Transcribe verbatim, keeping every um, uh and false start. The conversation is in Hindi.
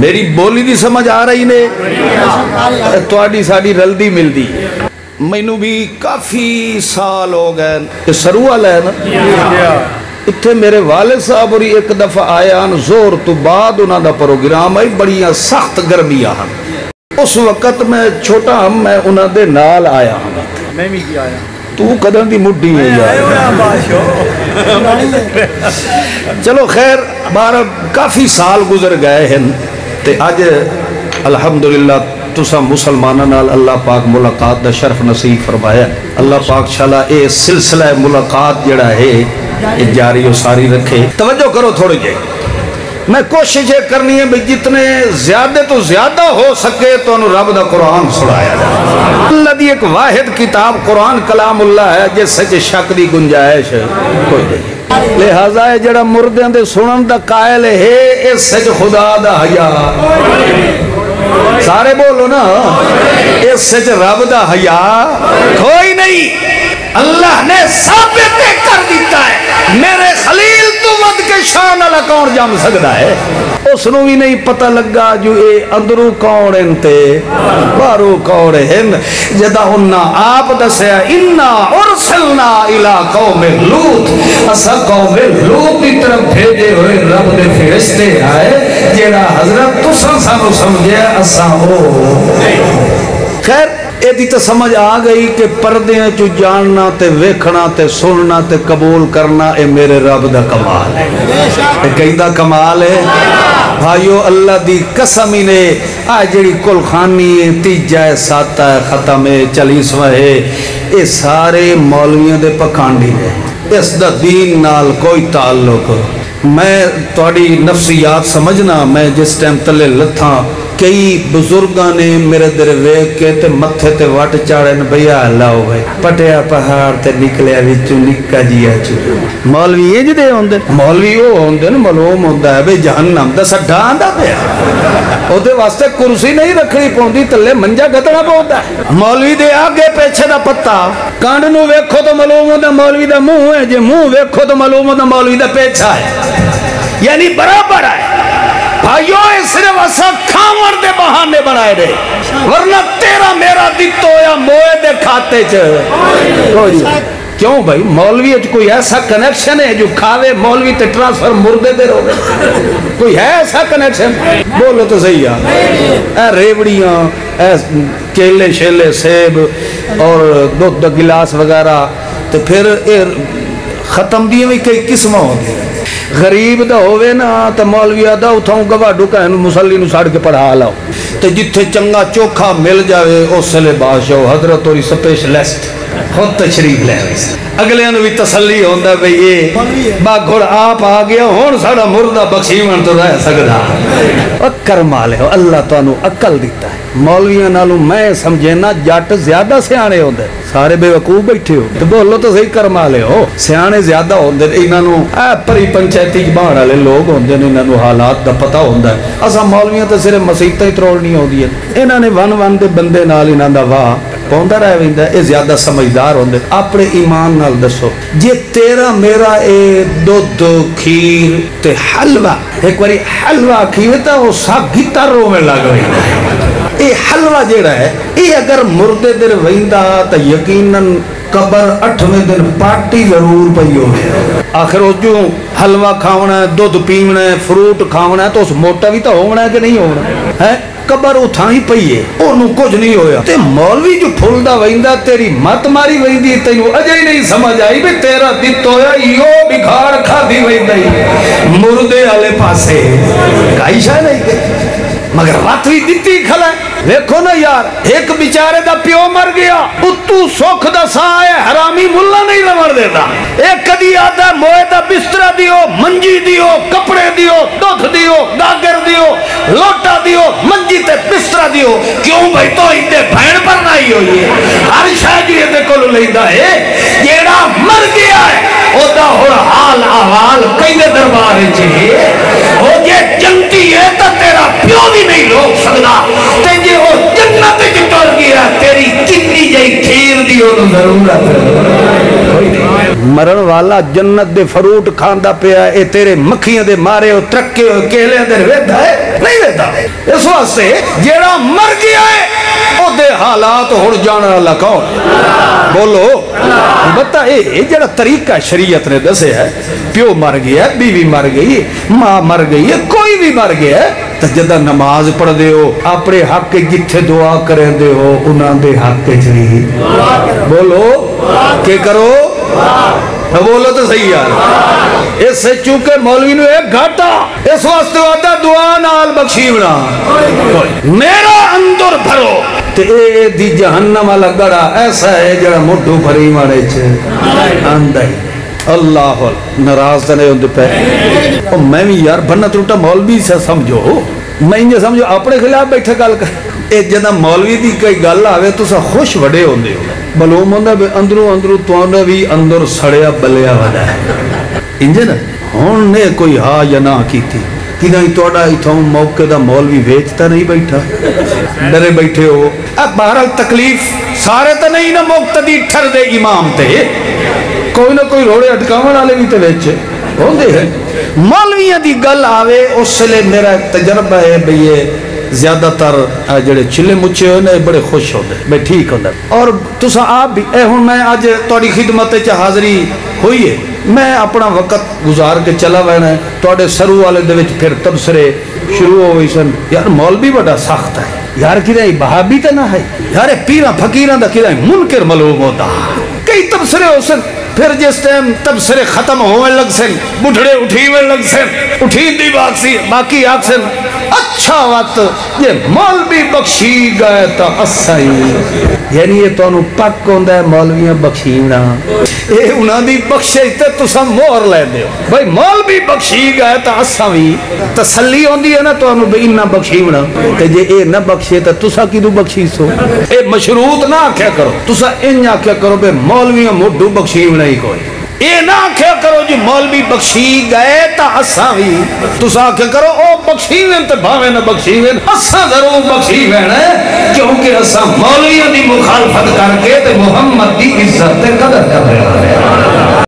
मेरी बोली दी समझ आ रही ने थोड़ी साड़ी रलदी मिलदी। मैनू भी काफ़ी साल हो गए सरू वाला है ना, इतने मेरे वालिद साहब और एक दफ़ा आया जोर तो बाद उन्होंने प्रोग्राम आई, बड़िया सख्त गर्मियां हैं। उस वक़्त मैं छोटा हम मैं उन्होंने नाल आया हाँ, मैं भी आया तू कदम की मुड्ढी हो जाए। चलो खैर बारह काफ़ी साल गुजर गए हैं तो अज अल्हम्दुलिल्लाह तुसा मुसलमाना नाल अल्लाह पाक मुलाकात का शर्फ नसीब फरमाया। अल्लाह पाक शाला ये सिलसिला मुलाकात जड़ा है ये जारी और सारी रखे। तवज्जो करो थोड़ी जी, मैं कोशिश ये करनी है भी जितने ज्यादा तो ज्यादा हो सके तो रब का कुरान सुनाया जाए। अल्लाह की एक वाहिद किताब कुरान कलाम अल्लाह है, जिससे शक की गुंजाइश कोई नहीं। लिहाजा जरा मुर्दे के सुनने का कायल है, इस खुदा दा हया, सारे बोलो ना, इस रब दा हया कोई नहीं। अल्लाह ने साबित कर दिता है मेरे खलील तो वध के शान वाला कौन जम सकता है। उसनों भी नहीं पता लगा जो ये अंदरू कौन इनते बारू कौन हैं, जदा उन्ना आप दसया इन्ना उरसलना इला कौमे लूत, असा कौमे लूत की तरफ भेजे हुए रब दे फरिश्ते आए, जेड़ा हजरत तुसा सानू समझे असा हो। खैर यदि तो समझ आ गई कि पर्दे चू जानना ते वेखना ते सुनना ते कबूल करना ये मेरे रब दा कमाल है, कहदा कमाल है। भाइयों अल्लाह दी कसम ही ने आ जड़ी कुलखानी है, तीजा है, साता है, खत्म है, चालीसवा है, ये सारे मौलवियों दे पखांडी ने, इसदा दीन नाल कोई ताल्लुक। मैं थोड़ी नफसियात समझना, मैं जिस टाइम तले लत्था कई बुजुर्गों ने मेरे दर वेख के ते मथे ते वट चाड़न भैया लाओ भाई पटिया पहाड़ ते निकलिया विचू निक्का जिया चू। मौलवी इंज दे होंदे, मौलवी वो होंदे न मलूम होंदा है भाई जहन्नम दा सड्डा आंदा पिया, ओदे वास्ते कुर्सी नहीं रखनी पौंदी, तले मंजा गतना पौंदा है। मौलवी दे आगे पीछे दा पत्ता, कांड नू वेखो तो मलूम होंदा मौलवी दा मुंह है, जे मुंह वेखो तो मलूम होंदा मौलवी दा पेछा है, यानी बराबर है। भाइयों सिर्फ असा खावर दे बहाने बनाए दे, वरना तेरा मेरा दितो या मोए दे खाते च क्यों भाई। मौलवी कोई ऐसा कनेक्शन है जो खावे मौलवी ते ट्रांसफर मुर्दे दे रोवे, कोई है ऐसा कनेक्शन? बोलो तो सही है। रेवड़ियाँ केले शेले सेब और दूध गिलास वगैरह तो फिर खत्म दी भी कई किस्म होती है। गरीब दा होवे ना तो मौलविया दा उठाऊ गवाडू कहन मुसल्ली नू साड़ के पढ़ा लाओ, तो जिथे चंगा चोखा मिल जाए उसले बादशाह हजरत और स्पेशलिस्ट खुद तशरीफ ले आए, अगले नू भी तसल्ली होंदा भाई ये बाघुड़ आप आ गया हुण साडा मुर्दा बख्शीवन तो रह सकदा। अक्कर माले हो अल्लाह तुहानू अकल दिता है। मौलवियां नालों मैं समझे ना जट ज्यादा सियाणे होंदे, सारे बेवकूफ बैठे हो तो बोलो तो सही कर माले हो, सियाने ज्यादा होंदे इन्हां परी पंचायती जबान वाले लोग होंदे ने, इन्हां हालात का पता होंदा है। असां मौलवियां तो सिर्फ मसीबतां ही तरोड़नी होंदियां, इन्हां ने वन वन दे बंदे नाल इन्हां दा वाह पौंदा रह वेंदा। ये ज्यादा समझदार होंदे। अपने ईमान नाल दसो जे तेरा मेरा ये दुध खीर ते हलवा, एक बारी हलवा खीर तो साग गितर रोवे लग गई, ये हलवा जेड़ा है ये अगर मुर्दे दिन वहींदा तो यकीनन कबर अठवें दिन पार्टी जरूर पई होवे। आखिर उस जो हलवा खावना है, दूध पीवना है, फ्रूट खावना है, तो उस मोटा भी तो होना है कि नहीं होना है, कबर उठा ही पई है, ओनू कुछ नहीं होया। ते मौलवी जो फुलदा वहींदा तेरी मत मारी वहींदी, तैनू अजे ही नहीं समझ आई भी तेरा दित होया इहो बिखाड़ खादी वहींदा ही मुर्दे वाले पासे काईशा नहीं गई, मगर रात भी दिती खला। देखो ना यार एक बेचारे दा प्यो मर गया, उत्तू सुख दा साह है, हरामी मुल्ला नहीं लवण देता, एक कदी आता मोए दा बिस्तरा दियो, मंजी दियो, कपड़े दियो, दुध दियो, गागर दियो, लोटा दियो, मंजी ते बिस्तरा दियो, क्यों भाई तो इते भैण पर नहीं होई है, हर शादी इते कोल लैंदा है। जेड़ा मर गया है ओदा हुण हाल अहवाल कईदे दरबार विच है, ओ जे जंती है तो तेरा प्यो भी नहीं रोक सकदा, ते जे ओ जन्नत च टुर गया तेरी किन्नी जई खीर दी ओनू जरूरत। मरण वाला जन्नत दे फ्रूट खांदा पिया, ए तेरे मक्खियां दे मारे ओ तरक्के ओ केले दे वेदा है नहीं वेदा। इस वास्ते जेड़ा मर गया है ओदे हालात हुण जानण वाला कौन? बोलो बता। ये जेड़ा तरीका शरीयत ने दसे है, प्यो मर गया, बीवी मर गई, मां मर गई है, कोई भी मर गया है तो जदा नमाज पढ़ते हो अपने हक जिथे दुआ करेंदे हो उन्होंने हक च नहीं। बोलो के करो, बोलो तो सही यार। इस चूंकि मौलवी ने घाटा इस वास्ते आदा दुआ नाल बख्शीवना, मेरा अंदर भरो ते ए दी जहन्नम वाला गड़ा ऐसा है जरा मुठू भरी मारे आंदा है। अल्लाह नाराज तो नहीं होते पे। और मैं भी यार बनना त्रुटा मौलवी से समझो, मैं इंज समझो अपने खिलाफ बैठे गल कर। ये जब मौलवी की कोई गल आवे तो खुश वड़े होंगे, मालूम होता अंदरों अंदरों तुहाडा भी अंदर सड़िया बलिया वाला है इंज ना। हुण ने कोई हाँ या ना की कि नहीं तुहाडा इथों मौके का मौलवी वेचता नहीं बैठा, डरे बैठे हो। अब बहरहाल तकलीफ सारे तो नहीं ना मुक्तदी ठरदे इमाम ते, कोई ना कोई रोड़े अटकावन वाले भी तो बेच होंगे है। मौलवियों की गल आवे उसले मेरा तजर्बा है भी ये ज्यादातर जो चिले मुचे होने बड़े खुश होंगे भाई, ठीक होंगे। और तुस आप भी ए हूँ मैं अज थोड़ी खिदमत च हाज़री हुई है, मैं अपना वक़्त गुजार के चला वैना है। थोड़े सरू वाले दे विच फिर तबसरे शुरू हो गए सन। यार मौलवी बड़ा सख्त है यार, किरा बहाबी तो ना है यार, पीर फकीर का किरा मुनकर मालूम होता। कई तबसरे हो सन, फिर जिस टाइम तबसरे खत्म होने लग सन बुढ़े उठीवे लग सन, उठी दी बाकी बाकी आखसन अच्छा वक्त ये मौलवी बख्शी गए तो असा ही। यानी ये तो पक होंगे मौलवियां बख्शीना, ये उन्होंने बख्शे तो तुस मोहर लेंदे हो भाई मौलवी बख्शी गए तो असा भी तसली आती है ना तो इन्ना बख्शीना। जे ये ना बख्शे तो तुस कि बख्शी सो, ये मशरूत ना आख्या करो, तुस इन आख्या करो भाई मौलवियां मोडू बख्शीना नहीं कोई। ये ना आख्या करो जी मौलवी बख्शी गए तो असा भी, तुस आख्या करो ओ बख्शीवेन तो भावे ना बख्शीवेन असा जरूर बख्शीवेन, क्योंकि असा मौलवियों की मुखालफत करके ते मुहम्मद की इज्जत ते कदर कर रहे हैं।